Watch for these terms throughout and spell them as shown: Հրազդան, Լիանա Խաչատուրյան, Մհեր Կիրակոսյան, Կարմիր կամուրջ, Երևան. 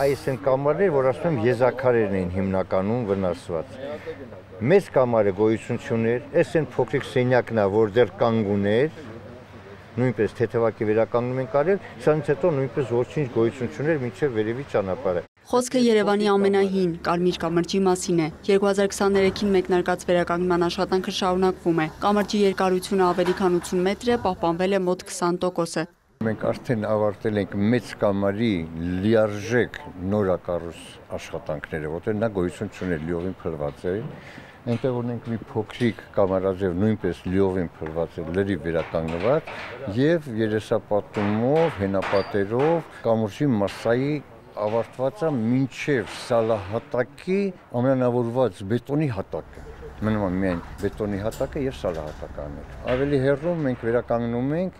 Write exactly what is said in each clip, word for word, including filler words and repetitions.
Այս են կամարներ, որ ասում եմ եզակարերն են հիմնականում վնասված։ Մեծ կամարը գոյություն ուներ, այս են փոքրիկ սենյակն է, որ դեռ կանգուն էր, նույնպես թեթևակի վերականգնում են կարել, սրանից հետո նույնպես ոչինչ գոյություն չուներ մինչև վերևի ճանապարհը։ Խոսքը Երևանի ամենահին Կարմիր կամրջի մասին է։ երկու հազար քսաներեքին մեկնարկած վերականգնման աշխատանքը շարունակվում է։ Կամրջի երկարությունը ավելի քան ութուն մետր է, պահպանվել է մոտ քսան տոկոսը։ Մենք արդեն ավարտել ենք մեծ կամարի լիարժեք նորակառույց աշխատանքները, որտեղ նա գոյություն չունի, լիովին փլված է։ Այնտեղ ունենք մի փոքրիկ կամարաձև նույնպես լիովին փլված է, լրի վերականգնված եւ երեսապատումով, հենապատերով կամուրջի մասսայի ավարտված է մինչև սալահատակի ամրանավորված բետոնի հատակը։ Մնում է միայն բետոնի հատակը եւ սալահատակը։ Ավելի հեռու մենք վերականգնում ենք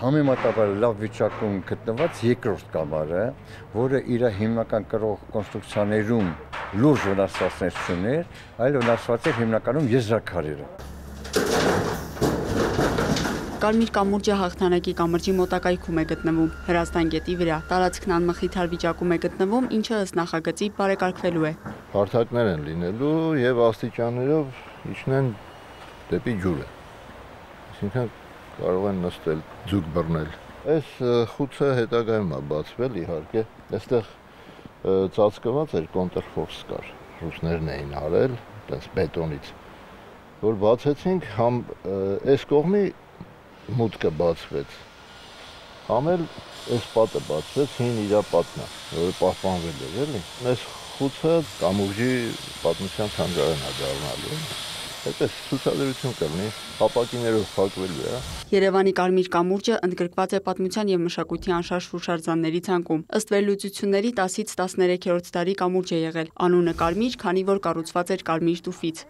համեմատաբար լավ վիճակում գտնված երկրորդ կամարը, որը իր հիմնական կրող կոնստրուկցիաներում լուրջ վնասվածներ չուներ, այլ վնասված էր հիմնականում եզրաքարերը։ Կարմիր կամուրջը հաղթանակի կամրջի մոտակայքում է գտնվում, Հրազդան գետի վրա, տարածքն անմխիթար վիճակում է գտնվում, ինչը ըստ նախագծի բարեկարգվելու է։ Հարթակներ են լինելու եւ աստիճաններով իջնեն դեպի ջուրը։ Այսինքն կարող են նստել, ձուկ բռնել։ Այս խուցը հետագայում է բացվել, իհարկե, այստեղ ծածկված էր կոնտրֆորս կար, ռուսներն էին արել, այդպես բետոնից, որ բացեցինք համ այս կողմի մուտքը բացվեց, ամել այս պատը բացվեց, հին իրա պատն է, որը պահպանվել էր, էլի։ Այս խուցը կամուրջի պատմության թանգարան է դառնալու, այդպես ցուցադրություն կլինի, ապակիներով փակվելու է։ Երևանի Կարմիր կամուրջը ընդգրկված է պատմության եւ մշակույթի անշարժ հուշարձանների ցանկում։ Ըստ վերլուծությունների տասից տասներեքերորդ դարի կամուրջ է եղել։ Անունը Կարմիր, քանի որ կառուցված էր կարմիր տուֆից։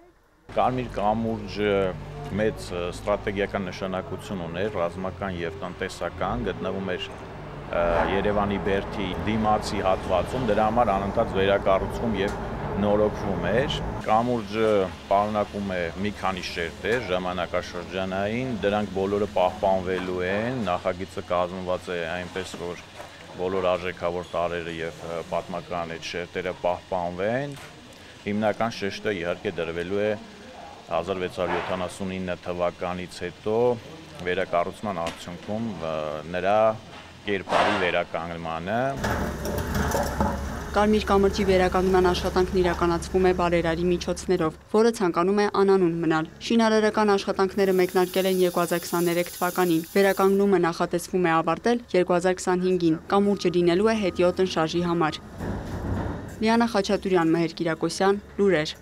Կարմիր կամուրջը մեծ ստրատեգիական նշանակություն ուներ, ռազմական եւ տնտեսական, գտնվում էր Երևանի բերդի դիմացի հատվածում, դրա համար անընդհատ վերակառուցվում եւ նորոգվում էր։ Կամուրջը պարունակում է մի քանի շերտեր ժամանակաշրջանային, դրանք բոլորը պահպանվելու են, նախագիծը կազմված է այնպես, որ բոլոր արժեքավոր տարերը եւ պատմական այդ շերտերը պահպանվեն։ Հիմնական շեշտը իհարկե դրվելու է հազար վեցհարյուր յոթանասունինը թվականից հետո վերակառուցման արդյունքում նրա կերպարի վերականգնմանը։ Կարմիր կամրջի վերականգնման աշխատանքն իրականացվում է բարերարի միջոցներով, որը ցանկանում է անանուն մնալ։ Շինարարական աշխատանքները մեկնարկել են երկու հազար քսաներեք թվականին։ Վերականգնումը նախատեսվում է ավարտել երկու հազար քսանհինգին։ Կամուրջը լինելու է հետիոտնշարժի համար։ Լիանա Խաչատուրյան, Մհեր Կիրակոսյան, լուրեր։